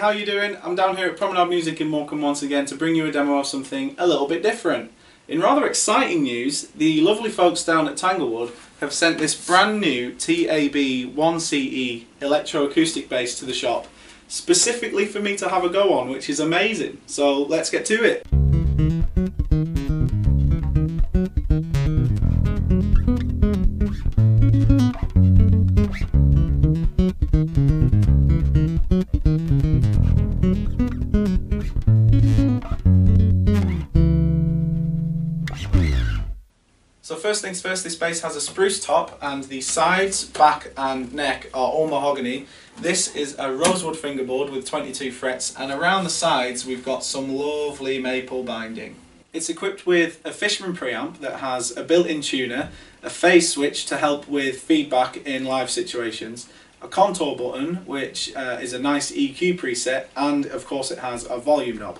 how are you doing? I'm down here at Promenade Music in Morecambe once again to bring you a demo of something a little bit different. In rather exciting news, the lovely folks down at Tanglewood have sent this brand new TAB1CE electroacoustic bass to the shop specifically for me to have a go on, which is amazing. So let's get to it. So first things first, this bass has a spruce top and the sides, back and neck are all mahogany. This is a rosewood fingerboard with 22 frets, and around the sides we've got some lovely maple binding. It's equipped with a Fishman preamp that has a built-in tuner, a phase switch to help with feedback in live situations, a contour button which is a nice EQ preset, and of course it has a volume knob.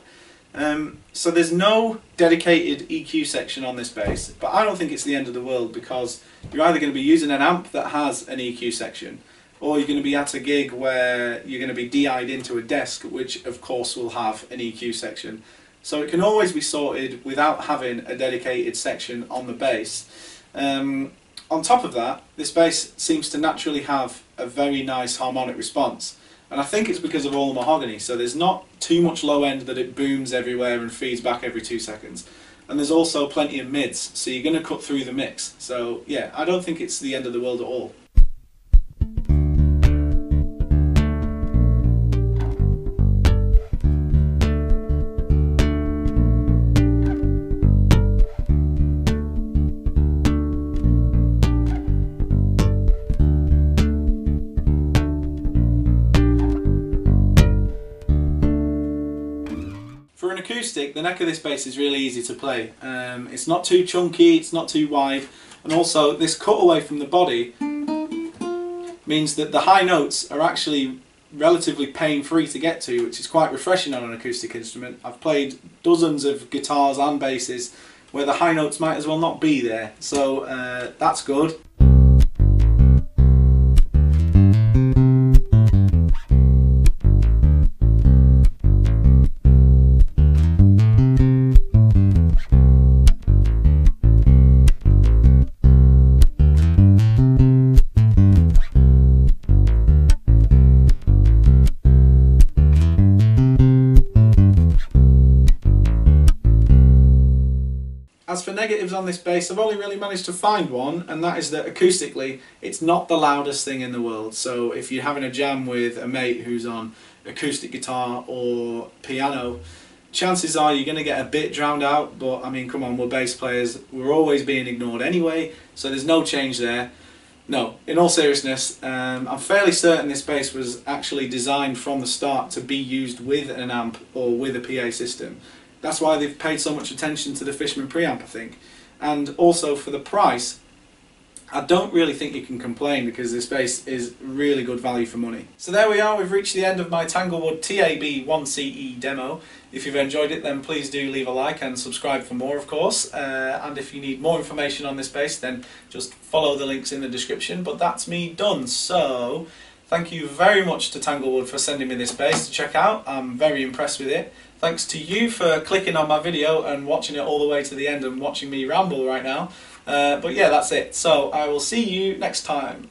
So there's no dedicated EQ section on this bass, but I don't think it's the end of the world, because you're either going to be using an amp that has an EQ section, or you're going to be at a gig where you're going to be DI'd into a desk, which of course will have an EQ section. So it can always be sorted without having a dedicated section on the bass. On top of that, this bass seems to naturally have a very nice harmonic response. And I think it's because of all the mahogany, so there's not too much low end that it booms everywhere and feeds back every 2 seconds. And there's also plenty of mids, so you're going to cut through the mix. So yeah, I don't think it's the end of the world at all. For an acoustic, the neck of this bass is really easy to play. It's not too chunky, it's not too wide, and also this cut away from the body means that the high notes are actually relatively pain-free to get to, which is quite refreshing on an acoustic instrument. I've played dozens of guitars and basses where the high notes might as well not be there, so that's good. As for negatives on this bass, I've only really managed to find one, and that is that acoustically it's not the loudest thing in the world. So if you're having a jam with a mate who's on acoustic guitar or piano, chances are you're going to get a bit drowned out, but I mean, come on, we're bass players, we're always being ignored anyway, so there's no change there. No, in all seriousness, I'm fairly certain this bass was actually designed from the start to be used with an amp or with a PA system. That's why they've paid so much attention to the Fishman preamp, I think. And also for the price, I don't really think you can complain, because this bass is really good value for money. So there we are, we've reached the end of my Tanglewood TAB1CE demo. If you've enjoyed it, then please do leave a like and subscribe for more, of course. And if you need more information on this bass, then just follow the links in the description. But that's me done, so thank you very much to Tanglewood for sending me this bass to check out. I'm very impressed with it. Thanks to you for clicking on my video and watching it all the way to the end and watching me ramble right now. But yeah, that's it. So I will see you next time.